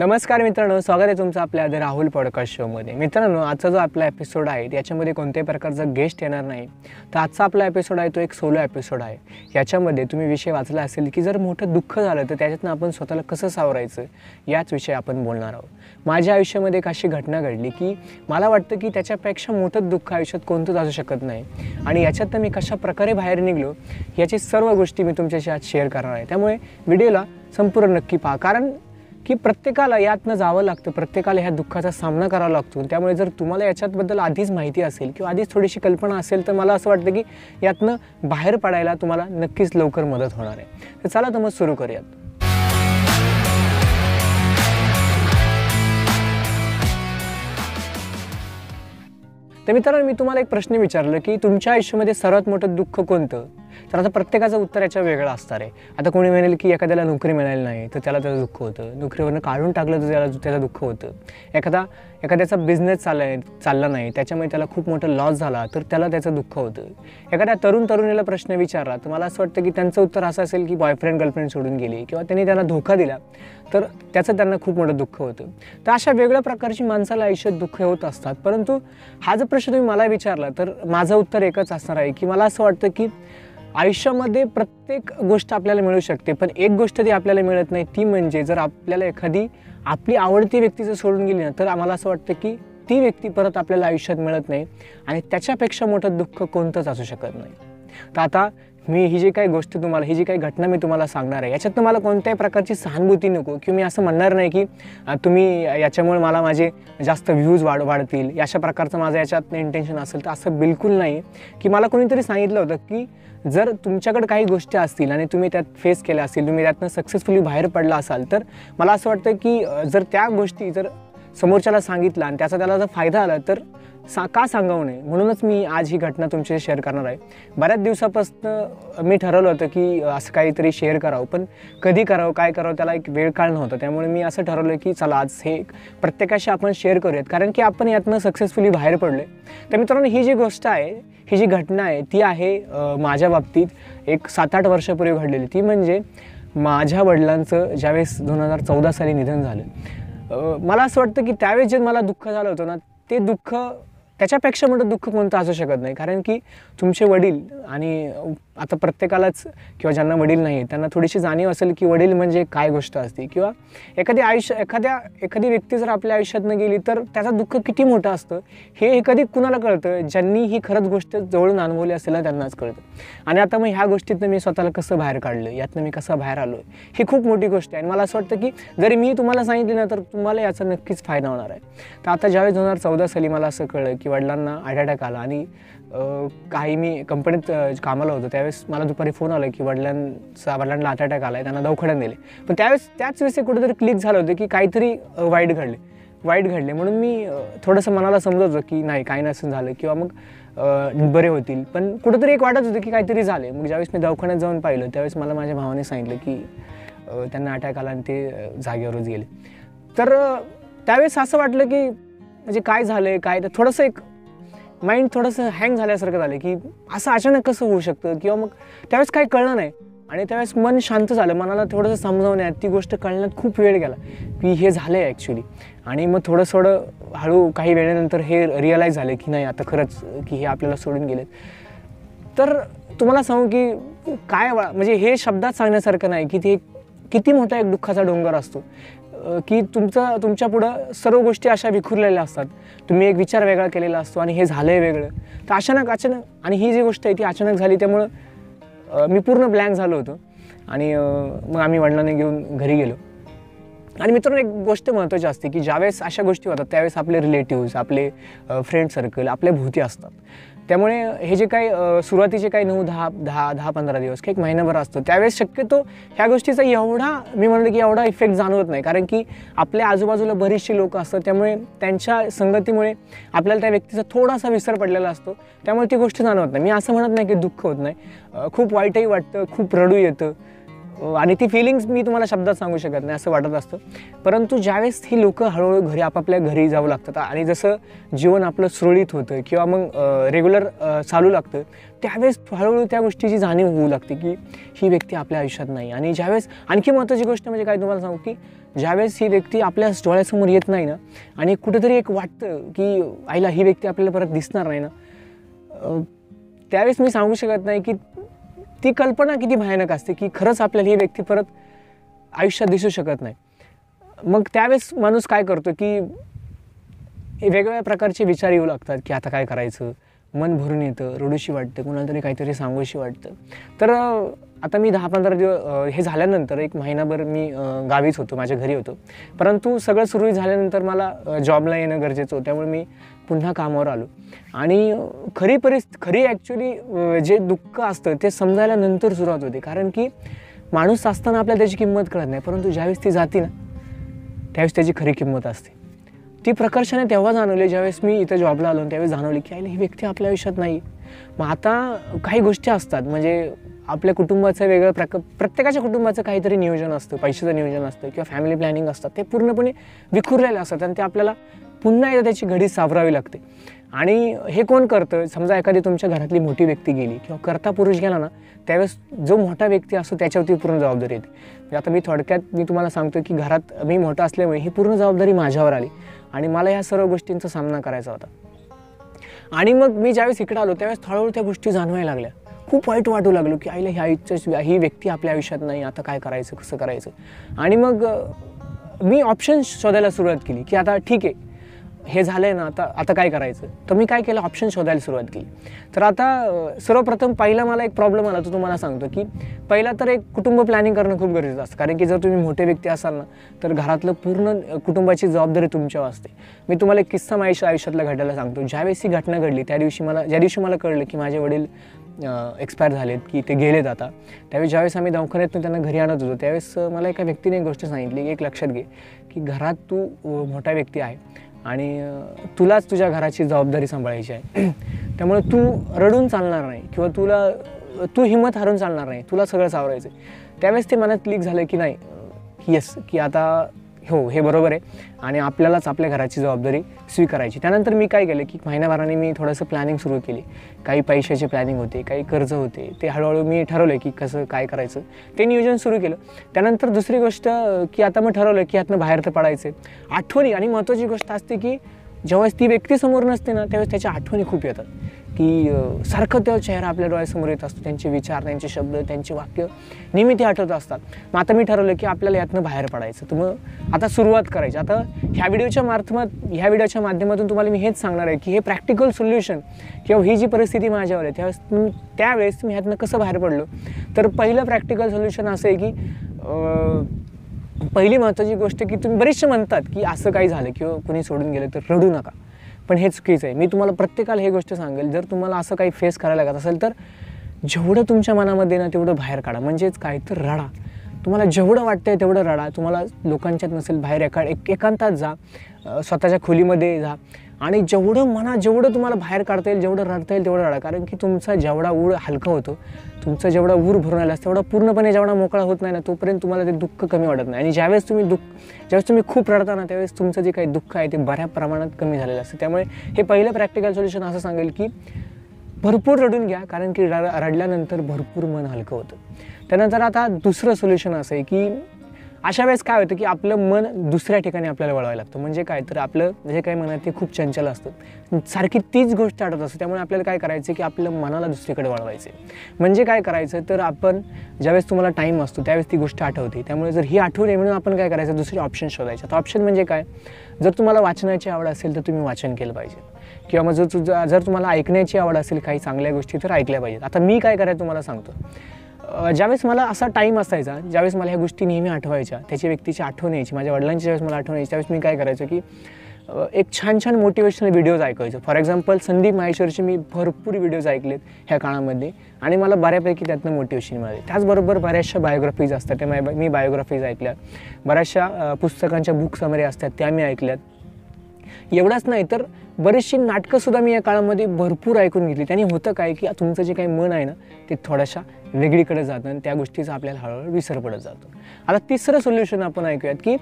नमस्कार मित्रांनो, स्वागत आहे तुमचं आपल्या द राहुल पॉडकास्ट शोमध्ये। मित्रांनो, आजचा जो आपला एपिसोड आहे त्याच्यामध्ये कोणत्याही प्रकारचा गेस्ट येणार नाही। तर आजचा आपला एपिसोड आहे तो एक सोलो एपिसोड आहे। याच्यामध्ये तुम्ही विषय वाचला असेल की जर मोठं दुःख झालं तर त्याच्यातून आपण स्वतःला कसं सावरायचं याच विषय आपण बोलणार आहोत। माझ्या आयुष्यामध्ये एक अशी घटना घडली की मला वाटतं की त्याच्यापेक्षा मोठं दुःख आयुष्यात कोणतंच असू शकत नाही, आणि याच्यातून मी कशा प्रकारे बाहेर निघलो याची सर्व गोष्टी मी तुमच्याशी आज शेअर करणार आहे। त्यामुळे व्हिडिओला संपूर्ण नक्की पहा, कारण की प्रत्येकाला यातनं जावं लागतं, प्रत्येकाला ह्या दुःखाचा सामना करावा लागतो। त्यामुळे जर तुम्हाला याच्याबद्दल आधीच माहिती असेल किंवा आधीच थोडीशी कल्पना असेल तर मला असं वाटतं की यातनं बाहेर पडायला तुम्हाला नक्कीच लवकर मदत होणार आहे। तर चला तर मग सुरू करूयात। तर मित्रांनो, मी तुम्हाला एक प्रश्न विचारलं की तुमच्या आयुष्यामध्ये सर्वात मोठं दुःख कोणतं? तर आता प्रत्येकाचं उत्तर याच्या वेगळं असणार आहे। आता कोणी म्हणेल की एखाद्याला नोकरी मिळाली नाही तर त्याला त्याचं दुःख होतं, नोकरीवरून काढून टाकलं तर त्याला त्याचं दुःख होतं, एखाद्याचा बिझनेस चालला नाही त्याच्यामुळे त्याला खूप मोठा लॉस झाला तर त्याला त्याचं दुःख होतं। एखाद्या तरुणीला प्रश्न विचारला तर मला असं वाटतं की त्यांचं उत्तर असं असेल की बॉयफ्रेंड गर्लफ्रेंड सोडून गेली किंवा त्यांनी त्यांना धोका दिला तर त्याचं त्यांना खूप मोठं दुःख होतं। तर अशा वेगळ्या प्रकारची माणसाला आयुष्यात दुःख होत असतात। परंतु हा जर प्रश्न तुम्ही मला विचारला तर माझं उत्तर एकच असणार आहे की मला असं वाटतं की आयुष्यामध्ये प्रत्येक गोष्ट आपल्याला मिळू शकते, पण एक गोष्ट ती आपल्याला मिळत नाही, ती म्हणजे जर आपल्याला एखादी आपली आवडती व्यक्ती जर सोडून गेली ना तर आम्हाला असं वाटतं की ती व्यक्ती परत आपल्याला आयुष्यात मिळत नाही, आणि त्याच्यापेक्षा मोठं दुःख कोणतंच असू शकत नाही। तर आता मी ही जी काही घटना मी तुम्हाला सांगणार आहे याच्यात तुम्हाला कोणत्याही प्रकारची सहानुभूती नको, की मी असं म्हणणार नाही की तुम्ही याच्यामुळे मला माझे जास्त व्ह्यूज वाढतील अशा प्रकारचं माझं याच्यात इंटेन्शन असेल तर असं बिलकुल नाही। की मला कोणीतरी सांगितलं होतं की जर तुमच्याकडे काही गोष्टी असतील आणि तुम्ही त्यात फेस केल्या असतील, तुम्ही त्यातनं सक्सेसफुली बाहेर पडला असाल तर मला असं वाटतं की जर त्या गोष्टी जर समोरच्याला सांगितलं आणि त्याला जर फायदा आला तर का सांगावं नये, म्हणूनच मी आज ही घटना तुमच्याशी शेअर करणार आहे। बऱ्याच दिवसापासून मी ठरवलं होतं की असं काहीतरी शेअर करावं, पण कधी करावं काय करावं त्याला एक वेळ काळ नव्हता। त्यामुळे मी असं ठरवलं की चला आज हे प्रत्येकाशी आपण शेअर करूयात, कारण की आपण यातनं सक्सेसफुली बाहेर पडलो आहे। तर मित्रांनो, ही जी गोष्ट आहे, ही जी घटना आहे ती आहे माझ्या बाबतीत एक 7-8 वर्षापूर्वी घडलेली। ती म्हणजे माझ्या वडिलांचं ज्यावेळेस 2014 साली निधन झालं, मला असं वाटतं की त्यावेळेस जे मला दुःख झालं होतं ना ते दुःख त्याच्यापेक्षा मोठं दुःख कोणतं असू शकत नाही, कारण की तुमचे वडील, आणि आता प्रत्येकालाच किंवा ज्यांना वडील नाही त्यांना थोडीशी जाणीव असेल की वडील म्हणजे काय गोष्ट असते, किंवा एखादी व्यक्ती जर आपल्या आयुष्यातनं गेली तर त्याचं दुःख किती मोठं असतं हे कधी कुणाला कळतं, ज्यांनी ही खरंच गोष्ट जवळून अनुभवली असेल ना त्यांनाच कळतं। आणि आता मग ह्या गोष्टीतनं मी स्वतःला कसं बाहेर काढलं, यातनं मी कसं बाहेर आलो, ही खूप मोठी गोष्ट आहे। आणि मला असं वाटतं की जरी मी तुम्हाला सांगितली ना तर तुम्हाला याचा नक्कीच फायदा होणार आहे। तर आता ज्यावेळेस 2014 साली मला असं कळलं की वडिलांना हार्ट अटॅक आला, आणि काही मी कंपनीत कामाला होतो त्यावेळेस मला दुपारी फोन आला की वडिलांना हार्ट अटॅक आला आहे, त्यांना दवाखान्यात नेले। पण त्याच वेळेस कुठेतरी क्लिक झालं होतं की काहीतरी वाईट घडले म्हणून मी थोडंसं मनाला समजवतो की नाही काही नसून झालं किंवा मग बरे होतील, पण कुठंतरी एक वाटत होतं की काहीतरी झाले। मग ज्यावेळेस मी दवाखान्यात जाऊन पाहिलं त्यावेळेस मला माझ्या भावाने सांगितलं की त्यांना अटॅक आला आणि ते जागेवरच गेले। तर त्यावेळेस असं वाटलं की म्हणजे काय झालं आहे काय, थोडंसं एक माइंड थोडंसं हँग झाल्यासारखं झालं की असं अचानक कसं होऊ शकतं, किंवा मग त्यावेळेस काही कळलं नाही। आणि त्यावेळेस मन शांत झालं, मनाला थोडंसं समजवण्यात ती गोष्ट कळण्यात खूप वेळ गेला की हे झालं आहे ॲक्च्युली। आणि मग थोडं हळू काही वेळेनंतर हे रिअलाईज झालं की नाही आता खरंच की हे आपल्याला सोडून गेलेत। तर तुम्हाला सांगू की काय म्हणजे हे शब्दात सांगण्यासारखं नाही की ते किती मोठा एक दुःखाचा डोंगर असतो की तुमच्यापुढं सर्व गोष्टी अशा विखुरलेल्या असतात, तुम्ही एक विचार वेगळा केलेला असतो आणि हे झालं आहे वेगळं। तर अचानक आणि ही जी गोष्ट आहे ती अचानक झाली, त्यामुळं मी पूर्ण ब्लँक झालो होतो, आणि मग आम्ही वडिलांना घेऊन घरी गेलो। आणि मित्रांनो, एक गोष्ट महत्त्वाची असते की ज्यावेळेस अशा गोष्टी होतात त्यावेळेस आपले रिलेटिव्ज, आपले फ्रेंड सर्कल आपल्या भोवती असतात, त्यामुळे हे जे काही सुरुवातीचे काही 9-10-15 दिवस काही एक महिनाभर असतो त्यावेळेस शक्यतो ह्या गोष्टीचा एवढा मी म्हणलं की एवढा इफेक्ट जाणवत नाही, कारण की आपल्या आजूबाजूला बरीचशी लोकं असतात त्यामुळे त्यांच्या संगतीमुळे आपल्याला त्या व्यक्तीचा थोडासा विसर पडलेला असतो, त्यामुळे ती गोष्ट जाणवत नाही। मी असं म्हणत नाही की दुःख होत नाही, खूप वाईटही वाटतं, खूप रडू येतं, आणि ती फिलिंग्स मी तुम्हाला शब्दात सांगू शकत नाही असं वाटत असतं। परंतु ज्यावेळेस ही लोकं हळूहळू घरी आपापल्या घरी जाऊ लागतात आणि जसं जीवन आपलं सुरळीत होतं किंवा मग रेग्युलर चालू लागतं त्यावेळेस हळूहळू त्या गोष्टीची जाणीव होऊ लागते की ही व्यक्ती आपल्या आयुष्यात नाही। आणि ज्यावेळेस आणखी महत्त्वाची गोष्ट म्हणजे काय तुम्हाला सांगू की ज्यावेळेस ही व्यक्ती आपल्या डोळ्यासमोर येत नाही ना, आणि कुठेतरी एक वाटतं की आईला ही व्यक्ती आपल्याला परत दिसणार नाही ना, त्यावेळेस मी सांगू शकत नाही की ती कल्पना किती भयानक असते की खरंच आपल्याला ही व्यक्ती परत आयुष्यात दिसू शकत नाही। मग त्यावेळेस माणूस काय करतो की वेगवेगळ्या प्रकारचे विचार येऊ लागतात की आता काय करायचं, मन भरून येतं, रडूशी वाटतं, कोणाला तरी काहीतरी सांगूशी वाटतं। तर आता मी 10-15 दिवस हे झाल्यानंतर एक महिनाभर मी गावीच होतो, माझ्या घरी होतो, परंतु सगळं सुरू झाल्यानंतर मला जॉबला येणं गरजेचं होतं, त्यामुळे मी पुन्हा कामावर आलो। आणि खरी ॲक्च्युली जे दुःख असतं ते समजायला नंतर सुरुवात होते, कारण की माणूस असताना आपल्याला त्याची किंमत कळत नाही, परंतु ज्यावेळेस ती जाती ना त्यावेळेस त्याची खरी किंमत असते। ती प्रकर्षाने तेव्हा जाणवली ज्यावेळेस मी इथे जॉबला आलो, त्यावेळेस जाणवली की ही व्यक्ती आपल्या आयुष्यात नाही। मग आता काही गोष्टी असतात, म्हणजे आपल्या कुटुंबाचं वेगळं प्रत्येकाच्या कुटुंबाचं काहीतरी नियोजन असतं, पैशाचं नियोजन असतं किंवा फॅमिली प्लॅनिंग असतात, ते पूर्णपणे विखुरलेले असतात आणि ते आपल्याला पुन्हा एकदा त्याची घडी सावरावी लागते। आणि हे कोण करतं, समजा एखादी तुमच्या घरातली मोठी व्यक्ती गेली किंवा कर्ता पुरुष गेला ना, त्यावेळेस जो मोठा व्यक्ती असतो त्याच्यावरती पूर्ण जबाबदारी येते। आता मी थोडक्यात मी तुम्हाला सांगतो की घरात मी मोठा असल्यामुळे ही पूर्ण जबाबदारी माझ्यावर आली आणि मला ह्या सर्व गोष्टींचा सामना करायचा होता। आणि मग मी ज्यावेळेस इकडे आलो त्यावेळेस हळूहळू त्या गोष्टी जाणवायला लागल्या, खूप वाईट वाटू लागलो की आईला ही व्यक्ती आपल्या आयुष्यात नाही, आता काय करायचं, कसं करायचं। आणि मग मी ऑप्शन्स शोधायला सुरुवात केली की आता ठीक आहे हे झालंय ना, आता आता काय करायचं। तर मी काय केलं, ऑप्शन शोधायला सुरुवात केली। तर आता सर्वप्रथम पहिला मला एक प्रॉब्लेम आला, तो तुम्हाला सांगतो की पहिला तर एक कुटुंब प्लॅनिंग करणं खूप गरजेचं असतं, कारण की जर तुम्ही मोठे व्यक्ती असाल ना तर घरातलं पूर्ण कुटुंबाची जबाबदारी तुमच्यावर असते। मी तुम्हाला एक किस्सा माझ्या आयुष्यातला घडलेला सांगतो। ज्यावेळेस ही घटना घडली त्या दिवशी मला, ज्या दिवशी मला कळलं की माझे वडील एक्सपायर झालेत, की ते गेलेत आता, त्यावेळेस ज्यावेळेस आम्ही दवाखान्यातून त्यांना घरी आणत होतो त्यावेळेस मला एका व्यक्तीने एक गोष्ट सांगितली, एक लक्षात घे की घरात तू मोठा व्यक्ती आहे आणि तुलाच तुझ्या घराची जबाबदारी सांभाळायची आहे, त्यामुळे तू रडून चालणार नाही किंवा तू हिंमत हारून चालणार नाही, तुला सगळं सावरायचं आहे। त्यावेळेस ते मनात क्लिक झालं की नाही, येस की आता हो हे बरोबर आहे आणि आपल्यालाच आपल्या घराची जबाबदारी स्वीकारायची। त्यानंतर मी काय केलं की महिनाभराने मी थोडंसं प्लॅनिंग सुरू केली, काही पैशाचे प्लॅनिंग होते, काही कर्ज होते, ते हळूहळू मी ठरवलं की कसं काय करायचं ते नियोजन सुरू केलं। त्यानंतर दुसरी गोष्ट की आता मग ठरवलं की यातनं बाहेर तर पडायचं आहे, आठवणी। आणि महत्त्वाची गोष्ट असते की जेव्हाच ती व्यक्ती समोर नसते ना त्यावेळेस त्याच्या आठवणी खूप येतात, की सारखं तो चेहरा आपल्या डोळ्यासमोर येत असतो, त्यांचे विचार, त्यांचे शब्द, त्यांचे वाक्य नेहमी आठवत असतात। मग आता मी ठरवलं की आपल्याला यातनं बाहेर पडायचं, तर मग आता सुरुवात करायची। आता ह्या व्हिडिओच्या माध्यमातून तुम्हाला मी हेच सांगणार आहे की हे प्रॅक्टिकल सोल्युशन किंवा ही जी परिस्थिती माझ्यावर आहे त्यावेळेस मी ह्यातनं कसं बाहेर पडलो, तर पहिलं प्रॅक्टिकल सोल्युशन असं आहे की पहिली महत्त्वाची गोष्ट की तुम्ही बरेचसे म्हणतात की असं काही झालं किंवा कुणी सोडून गेलं तर रडू नका, पण हे चुकीचं आहे। मी तुम्हाला प्रत्येकाला हे गोष्ट सांगेल, जर तुम्हाला असं काही फेस करायला लागत असेल तर जेवढं तुमच्या मनामध्ये ना तेवढं बाहेर काढा, म्हणजेच काय तर रडा, तुम्हाला जेवढं वाटतंय तेवढं रडा, तुम्हाला लोकांच्यात नसेल बाहेर एकांतात जा, स्वतःच्या खोलीमध्ये जा आणि जेवढं तुम्हाला बाहेर काढता येईल, जेवढं रडता येईल तेवढं रडा, कारण की तुमचा जेवढा ऊर हलका होतो, तुमचा जेवढा ऊर भरून आला तेवढा पूर्णपणे जेवढा मोकळा होत नाही ना तोपर्यंत तुम्हाला ते दुःख कमी वाटत नाही। आणि ज्यावेळेस तुम्ही खूप रडता ना त्यावेळेस तुमचं जे काही दुःख आहे ते बऱ्या प्रमाणात कमी झालेलं असतं। त्यामुळे हे पहिलं प्रॅक्टिकल सोल्युशन असं सांगेल की भरपूर रडून घ्या, कारण की रडल्यानंतर भरपूर मन हलकं होतं। त्यानंतर आता दुसरं सोल्युशन असं आहे की अशा वेळेस काय होतं की आपलं मन दुसऱ्या ठिकाणी आपल्याला वळवायला लागतं, म्हणजे काय तर आपलं जे काही मनात ते खूप चंचल असतं, सारखी तीच गोष्ट आठवत असते, त्यामुळे आपल्याला काय करायचं की आपलं मनाला दुसरीकडे वळवायचं। म्हणजे काय करायचं तर आपण ज्यावेळेस तुम्हाला टाईम असतो त्यावेळेस ती गोष्ट आठवते, त्यामुळे जर ही आठवण म्हणून आपण काय करायचं, दुसरे ऑप्शन शोधायचे। आता ऑप्शन म्हणजे काय, जर तुम्हाला वाचनाची आवड असेल तर तुम्ही वाचन केलं पाहिजे, किंवा मग जर तुम्हाला ऐकण्याची आवड असेल काही चांगल्या गोष्टी तर ऐकल्या पाहिजेत। आता मी काय करायचं तुम्हाला सांगतो, ज्यावेळेस मला असा टाईम असायचा ज्यावेळेस मला ह्या गोष्टी नेहमी आठवायच्या, त्याची व्यक्तीची आठवण यायची, माझ्या वडिलांची ज्यावेळेस मला आठवण यायची, त्यावेळेस मी काय करायचो की एक छान छान मोटिवेशनल व्हिडिओज ऐकायचो। फॉर एक्झाम्पल संदीप माहेश्वरचे मी भरपूर व्हिडिओज ऐकलेत ह्या काळामध्ये आणि मला बऱ्यापैकी त्यातनं मोटिवेशन मिळाले। त्याचबरोबर बऱ्याचशा बायोग्राफीज असतात, त्या मी बायोग्राफीज ऐकल्या, बऱ्याचशा पुस्तकांच्या बुक समरी असतात त्या मी ऐकल्यात। एवढंच नाही तर बरीचशी नाटकंसुद्धा मी या काळामध्ये भरपूर ऐकून घेतली, त्याने होतं काय की तुमचं जे काही मन आहे ना ते थोड्याशा वेगळीकडे जातं आणि त्या गोष्टीचा आपल्याला हळूहळू विसर पडत जातो। आता तिसरं सोल्युशन आपण ऐकूयात की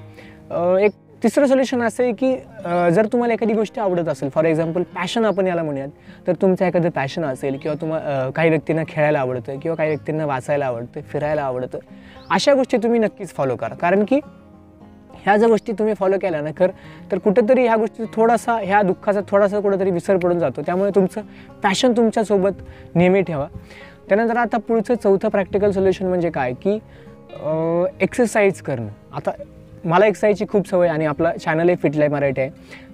एक तिसरं सोल्युशन असं आहे की जर तुम्हाला एखादी गोष्ट आवडत असेल, फॉर एक्झाम्पल पॅशन आपण याला म्हणूयात, तर तुमचं एखादं पॅशन असेल किंवा काही व्यक्तींना खेळायला आवडतं किंवा काही व्यक्तींना वाचायला आवडतं, फिरायला आवडतं, अशा गोष्टी तुम्ही नक्कीच फॉलो करा, कारण की ह्या ज्या गोष्टी तुम्ही फॉलो केल्या ना तर कुठेतरी ह्या गोष्टी थोडासा ह्या दुःखाचा थोडासा कुठेतरी विसर पडून जातो। त्यामुळे तुमचं पॅशन तुमच्या सोबत नेहमी ठेवा। त्यानंतर आता पुढचं चौथं प्रॅक्टिकल सोल्यूशन म्हणजे काय की एक्सरसाइज करणं। आता मला एक्सरसाइजची खूप सवय आणि आपला चॅनल आहे फिटलाईफ मराठी आहे,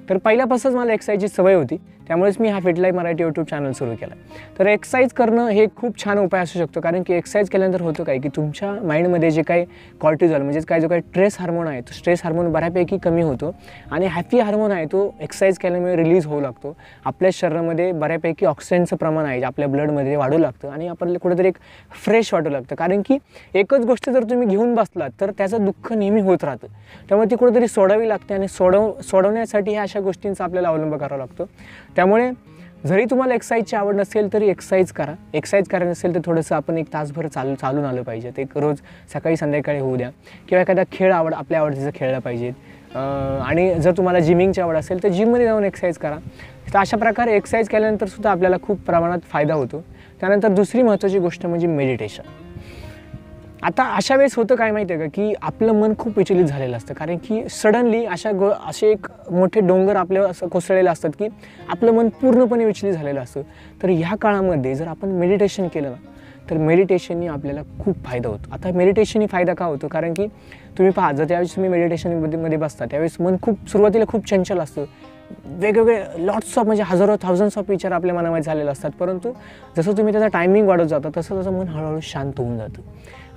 तर पहिल्यापासूनच मला एक्सरसाइजची सवय होती, त्यामुळेच मी हा फिटलाईफ मराठी यूट्यूब चॅनल सुरू केला। तर एक्सरसाइज करणं हे खूप छान उपाय असू शकतो, कारण की एक्सरसाइज केल्यानंतर होतं काय की तुमच्या माइंडमध्ये जे काही कॉर्टिझॉल म्हणजे काय जो काही स्ट्रेस हार्मोन आहे तो स्ट्रेस हार्मोन बऱ्यापैकी कमी होतो आणि हॅपी हार्मोन आहे तो एक्सरसाइज केल्यामुळे रिलीज होऊ लागतो। आपल्या शरीरामध्ये बऱ्यापैकी ऑक्सिजनचं प्रमाण आहे आपल्या ब्लडमध्ये वाढू लागतं आणि आपल्याला कुठेतरी एक फ्रेश वाटू लागतं, कारण की एकच गोष्ट जर तुम्ही घेऊन बसलात तर त्याचं दुःख नेहमी होत राहतं, त्यामुळे ती कुठेतरी सोडावी लागते आणि सोडवण्यासाठी ह्या अशा गोष्टींचा आपल्याला अवलंब करावा लागतो। त्यामुळे जरी तुम्हाला एक्सरसाइजची आवड नसेल तरी एक्सरसाइज करा, एक्सरसाइज करायचं असेल तर थोडंसं आपण एक तासभर चालून आलं पाहिजे, ते रोज सकाळी संध्याकाळी होऊ द्या, किंवा एखादा खेळ आपल्या आवडीचा खेळला पाहिजे। आणि जर तुम्हाला जिमिंगची आवड असेल तर जिममध्ये जाऊन एक्सरसाइज करा। तर अशा प्रकारे एक्सरसाइज केल्यानंतर सुद्धा आपल्याला खूप प्रमाणात फायदा होतो। त्यानंतर दुसरी महत्त्वाची गोष्ट म्हणजे मेडिटेशन। आता अशा वेळेस होतं काय माहिती आहे का की आपलं मन खूप विचलित झालेलं असतं, कारण की सडनली असे एक मोठे डोंगर आपल्या असं कोसळलेले असतात की आपलं मन पूर्णपणे विचलित झालेलं असतं। तर ह्या काळामध्ये जर आपण मेडिटेशन केलं ना तर मेडिटेशनने आपल्याला खूप फायदा होतो। आता मेडिटेशनने फायदा का होतो, कारण की तुम्ही पहा जर त्यावेळेस तुम्ही मेडिटेशनमध्ये बसता त्यावेळेस मन खूप सुरुवातीला खूप चंचल असतं, वेगवेगळे लॉट्स ऑफ म्हणजे हजारो थाउजंड्स ऑफ विचार आपल्या मनामध्ये झालेले असतात, परंतु जसं तुम्ही त्याचा टायमिंग वाढवत जाता तसं तसं मन हळूहळू शांत होऊन जातं।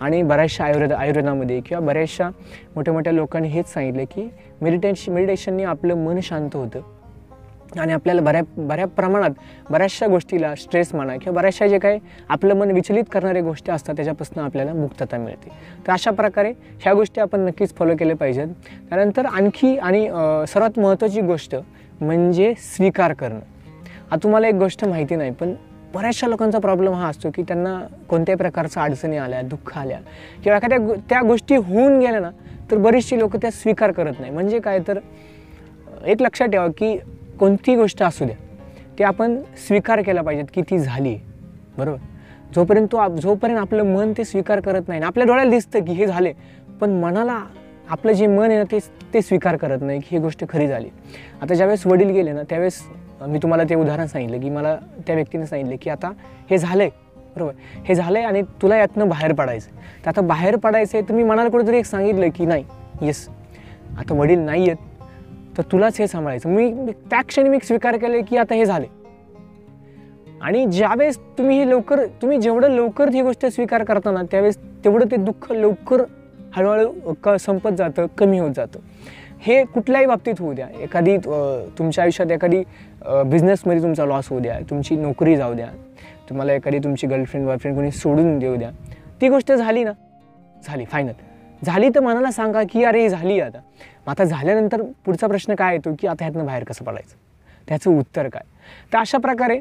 आणि बऱ्याचशा आयुर्वेदामध्ये किंवा बऱ्याचशा मोठ्या मोठ्या लोकांनी हेच सांगितलं की मेडिटेशनने आपलं मन शांत होतं आणि आपल्याला बऱ्या प्रमाणात बऱ्याचशा गोष्टीला स्ट्रेस म्हणा किंवा बऱ्याचशा जे काही आपलं मन विचलित करणाऱ्या गोष्टी असतात त्याच्यापासून आपल्याला मुक्तता मिळते। तर अशा प्रकारे ह्या गोष्टी आपण नक्कीच फॉलो केल्या पाहिजेत। त्यानंतर आणखी आणि सर्वात महत्त्वाची गोष्ट म्हणजे स्वीकार करणं। आता तुम्हाला एक गोष्ट माहिती नाही पण बऱ्याचशा लोकांचा प्रॉब्लेम हा असतो की त्यांना कोणत्याही प्रकारच्या अडचणी आल्या दुःख आल्या किंवा एखाद्या त्या गोष्टी होऊन गेल्या ना तर बरीचशी लोकं त्या स्वीकार करत नाही। म्हणजे काय तर एक लक्षात ठेवा की कोणती गोष्ट असू द्या ते आपण स्वीकार केला पाहिजेत की ती झाली, बरोबर। जोपर्यंत आपलं मन ते स्वीकार करत नाही, आपल्या डोळ्याला दिसतं की हे झाले पण मनाला आपलं जे मन आहे ना ते स्वीकार करत नाही की ही गोष्ट खरी झाली। आता ज्यावेळेस वडील गेले ना त्यावेळेस मी तुम्हाला ते उदाहरण सांगितलं की मला त्या व्यक्तीने सांगितलं की आता हे झालं आहे, बरोबर, हे झालं आहे आणि तुला यातनं बाहेर पडायचं आहे। तर आता बाहेर पडायचं आहे तर मी मनाला कुठेतरी एक सांगितलं की नाही येस आता वडील नाही आहेत तर तुलाच हे सांभाळायचं। मी त्या क्षणी मी स्वीकार केले की आता हे झाले। आणि ज्यावेळेस तुम्ही जेवढं लवकर ही गोष्ट स्वीकार करता ना त्यावेळेस तेवढं ते दुःख लवकर हळूहळू संपत जातं, कमी होत जातं। हे कुठल्याही बाबतीत होऊ द्या, एखादी तुमच्या आयुष्यात एखादी बिझनेसमध्ये तुमचा लॉस होऊ द्या, तुमची नोकरी जाऊ द्या, तुम्हाला एखादी तुमची गर्लफ्रेंड बॉयफ्रेंड कोणी सोडून देऊ द्या, ती गोष्ट झाली ना झाली फायनल झाली तर मनाला सांगा की अरे झाली आता। आता झाल्यानंतर पुढचा प्रश्न काय येतो की आता ह्यातनं बाहेर कसं पडायचं, त्याचं उत्तर काय। तर अशा प्रकारे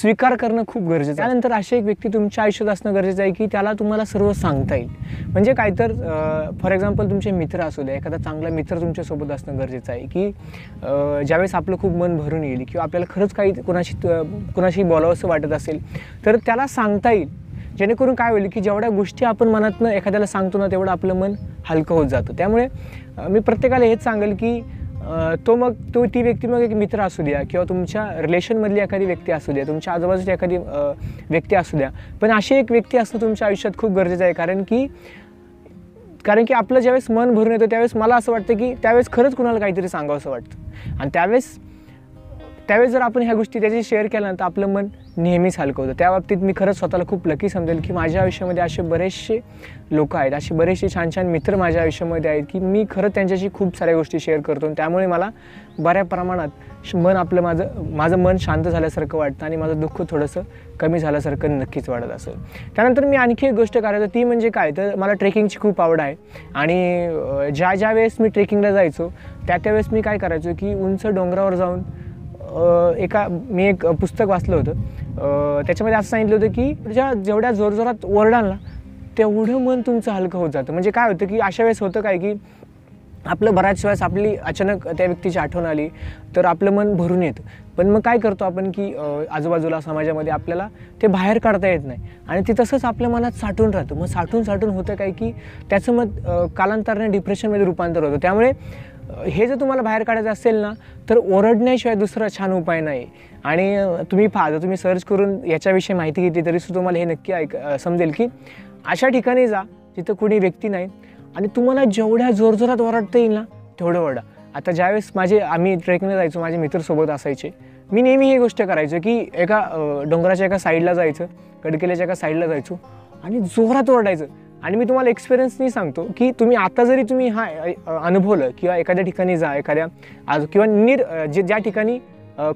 स्वीकार करणं खूप गरजेचं आहे। त्यानंतर अशी एक व्यक्ती तुमच्या आयुष्यात असणं गरजेचं आहे की त्याला तुम्हाला सर्व सांगता येईल। म्हणजे काय तर फॉर एक्झाम्पल तुमचे मित्र असू द्या, एखादा चांगला मित्र तुमच्यासोबत असणं गरजेचं आहे की ज्यावेळेस आपलं खूप मन भरून येईल किंवा आपल्याला खरंच काही कोणाशी बोलावंसं वाटत असेल तर त्याला सांगता येईल, जेणेकरून काय होईल की जेवढ्या गोष्टी आपण मनातनं एखाद्याला सांगतो ना तेवढं आपलं मन हलकं होत जातं। त्यामुळे मी प्रत्येकाला हेच सांगेल की ती व्यक्ती मग एक मित्र असू द्या किंवा तुमच्या रिलेशनमधली एखादी व्यक्ती असू द्या, तुमच्या आजूबाजूची एखादी व्यक्ती असू द्या, पण अशी एक व्यक्ती असणं तुमच्या आयुष्यात खूप गरजेचं आहे। कारण की आपलं ज्यावेळेस मन भरून येतं त्यावेळेस मला असं वाटतं की त्यावेळेस खरंच कुणाला काहीतरी सांगावं असं वाटतं आणि त्यावेळेस जर आपण ह्या गोष्टी त्याची शेअर केल्या तर आपलं मन नेहमीच हलकं होतं। त्या बाबतीत मी खरंच स्वतःला खूप लकी समजेल की माझ्या आयुष्यामध्ये असे बरेचसे लोक आहेत, असे बरेचसे छान छान मित्र माझ्या आयुष्यामध्ये आहेत की मी खरंच त्यांच्याशी खूप साऱ्या गोष्टी शेअर करतो आणि त्यामुळे मला बऱ्या प्रमाणात माझं मन शांत झाल्यासारखं वाटतं आणि माझं दुःख थोडंसं कमी झाल्यासारखं नक्कीच वाटत असेल। त्यानंतर मी आणखी एक गोष्ट करायचं ती म्हणजे काय तर मला ट्रेकिंगची खूप आवड आहे आणि ज्या वेळेस मी ट्रेकिंगला जायचो त्यावेळेस मी काय करायचो की उंच डोंगरावर जाऊन एक पुस्तक वाचलं होतं त्याच्यामध्ये असं सांगितलं होतं की जेवढ्या जोरजोरात ओरडाल ना तेवढं मन तुमचं हलकं होत जातं। म्हणजे काय होतं की अशा वेळेस होतं काय की आपलं बऱ्याच वेळेस आपली अचानक त्या व्यक्तीची आठवण आली तर आपलं मन भरून येतं, पण मग काय करतो आपण की आजूबाजूला समाजामध्ये आपल्याला ते बाहेर काढता येत नाही आणि ते तसंच आपल्या मनात साठून राहतं. मग साठून साठून होतं काय की त्याचं मग कालांतराने डिप्रेशनमध्ये रूपांतर होतं. त्यामुळे हे जर तुम्हाला बाहेर काढायचं असेल ना तर ओरडण्याशिवाय दुसरा छान उपाय नाही. आणि तुम्ही पहा, जर तुम्ही सर्च करून याच्याविषयी माहिती घेतली तरी सुद्धा तुम्हाला हे नक्की समजेल की अशा ठिकाणी जा जिथं कोणी व्यक्ती नाही आणि तुम्हाला जेवढ्या जोरजोरात ओरडता येईल ना तेवढं ओरडा. आता ज्यावेळेस आम्ही ट्रेकिंगला जायचो, माझे मित्र सोबत असायचे, मी नेहमी ही गोष्ट करायचो की एका डोंगराच्या एका साईडला जायचं, गडकिल्ल्याच्या एका साईडला जायचो आणि जोरात ओरडायचं. आणि मी तुम्हाला एक्सपिरियन्सनी सांगतो की तुम्ही आता जरी तुम्ही हा अनुभवलं किंवा एखाद्या ठिकाणी जा, एखाद्या किंवा ज्या ठिकाणी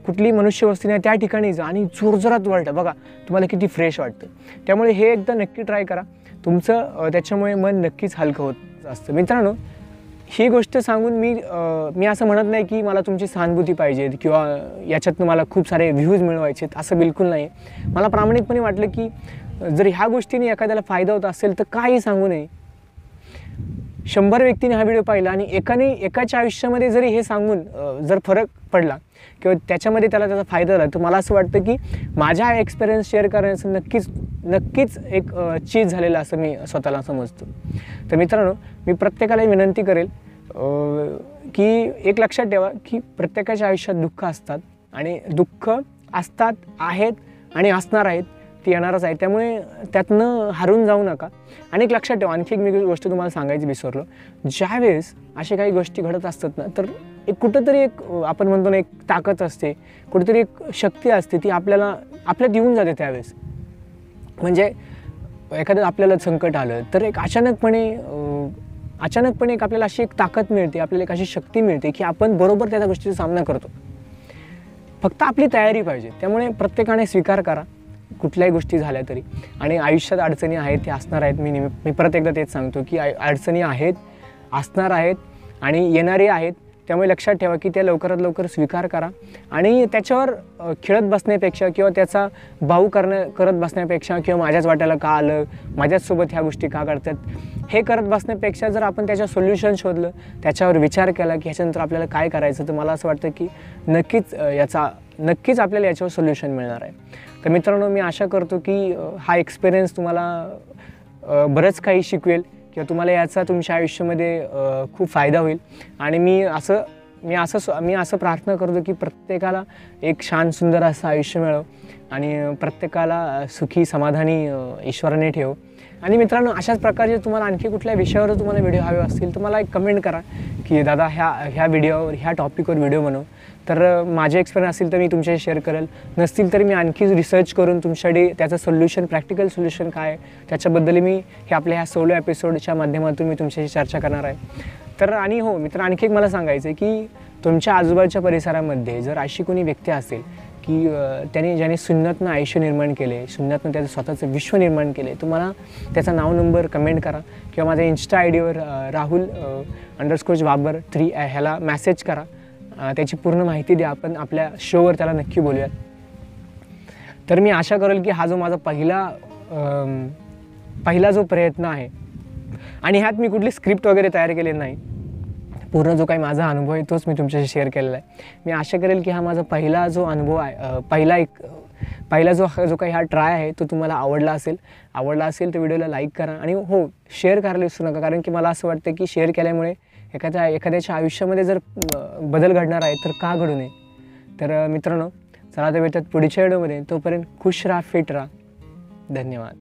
कुठली मनुष्यवस्ती नाही त्या ठिकाणी जा आणि जोरजोरात ओरडा, बघा तुम्हाला किती फ्रेश वाटतं. त्यामुळे हे एकदा नक्की ट्राय करा, तुमचं त्याच्यामुळे मन नक्कीच हलकं होत असतं. मित्रांनो, ही गोष्ट सांगून मी असं म्हणत नाही की मला तुमची सहानुभूती पाहिजेत किंवा याच्यातनं मला खूप सारे व्ह्यूज मिळवायचेत, असं बिलकुल नाही. मला प्रामाणिकपणे वाटलं की जर ह्या गोष्टीने एखाद्याला फायदा होत असेल तर काही सांगू नये. 100 व्यक्तीने हा व्हिडिओ पाहिला आणि एकाच्या आयुष्यामध्ये जरी हे सांगून जर फरक पडला किंवा त्याच्यामध्ये त्याचा फायदा झाला तर मला असं वाटतं की माझा एक्सपिरियन्स शेअर करण्याचं नक्कीच एक चीज झालेलं असं मी स्वतःला समजतो. तर मित्रांनो, मी प्रत्येकाला विनंती करेल की एक लक्षात ठेवा की प्रत्येकाच्या आयुष्यात दुःख असतात आणि दुःख आहेत आणि असणार आहेत, ती येणारच आहे. त्यामुळे त्यातनं हरून जाऊ नका. आणि एक लक्षात ठेवा, आणखी एक मी गोष्ट तुम्हाला सांगायची विसरलो, ज्यावेळेस असे काही गोष्टी घडत असतात ना तर एक कुठंतरी एक आपण म्हणतो ना एक ताकद असते, कुठेतरी एक शक्ती असते, ती आपल्यात येऊन जाते. त्यावेळेस म्हणजे एखादं आपल्याला संकट आलं तर एक अचानकपणे एक आपल्याला अशी एक ताकद मिळते, आपल्याला एक अशी शक्ती मिळते की आपण बरोबर त्या गोष्टीचा सामना करतो. फक्त आपली तयारी पाहिजे. त्यामुळे प्रत्येकाने स्वीकार करा कुठल्याही गोष्टी झाल्या तरी, आणि आयुष्यात अडचणी आहेत, ते असणार आहेत. मी परत एकदा तेच सांगतो की अडचणी आहेत, असणार आहेत आणि येणारे आहेत. त्यामुळे लक्षात ठेवा की त्या लवकरात लवकर स्वीकार करा आणि त्याच्यावर खेळत बसण्यापेक्षा किंवा त्याचा भाऊ करत बसण्यापेक्षा किंवा माझ्याच वाट्याला का आलं, माझ्याचसोबत ह्या गोष्टी का करतात हे करत बसण्यापेक्षा जर आपण त्याच्या सोल्युशन शोधलं, त्याच्यावर विचार केला की ह्याच्यानंतर आपल्याला काय करायचं, तर मला असं वाटतं की नक्कीच आपल्याला याच्यावर सोल्युशन मिळणार आहे. तर मित्रांनो, मी आशा करतो की हा एक्सपिरियन्स तुम्हाला बरंच काही शिकवेल किंवा तुम्हाला याचा तुमच्या आयुष्यामध्ये खूप फायदा होईल. आणि मी असं प्रार्थना करतो की प्रत्येकाला एक छान सुंदर असं आयुष्य मिळो आणि प्रत्येकाला सुखी समाधानी ईश्वराने ठेव. आणि मित्रांनो, अशाच प्रकारचे तुम्हाला आणखी कुठल्या विषयावर तुम्हाला व्हिडिओ हवे असतील तर मला एक कमेंट करा की दादा ह्या व्हिडिओवर, ह्या टॉपिकवर व्हिडिओ बनव. तर माझे एक्सपिरियन्स असतील तर मी तुमच्याशी शेअर करेल, नसतील तरी मी आणखीच रिसर्च करून तुमच्याकडे त्याचं सोल्युशन, प्रॅक्टिकल सोल्युशन काय आहे त्याच्याबद्दल मी हे आपल्या ह्या सोलो एपिसोडच्या माध्यमातून मी तुमच्याशी चर्चा करणार आहे. तर आणि हो मित्र, आणखी एक मला सांगायचं आहे की तुमच्या आजूबाजूच्या परिसरामध्ये जर अशी कोणी व्यक्ती असेल की ज्याने सुन्नतनं आयुष्य निर्माण केले, सुन्नतनं त्याचं स्वतःचं विश्व निर्माण केले, तर मला त्याचं नाव नंबर कमेंट करा किंवा माझ्या इन्स्टा आय डीवर rahul_babar3 ह्याला मॅसेज करा, त्याची पूर्ण माहिती द्या, आपण आपल्या शोवर त्याला नक्की बोलूया. तर मी आशा करेल की हा जो माझा पहिला जो प्रयत्न आहे आणि ह्यात मी कुठली स्क्रिप्ट वगैरे तयार केली नाही, पूर्ण जो काही माझा अनुभव आहे तोच मी तुमच्याशी शेअर केलेला आहे. मी आशा करेल की हा माझा पहिला जो अनुभव आहे, पहिला जो काही हा ट्राय आहे तो तुम्हाला आवडला असेल तर व्हिडिओला लाईक करा आणि हो, शेअर करायला विसरू नका, कारण की मला असं वाटतं की शेअर केल्यामुळे एखाद्याच्या आयुष्यामध्ये जर बदल घडणार आहे तर का घडू नये. तर मित्रांनो, चला तर भेटत पुढच्या व्हिडिओमध्ये. तोपर्यंत खुश राहा, फिट राहा. धन्यवाद.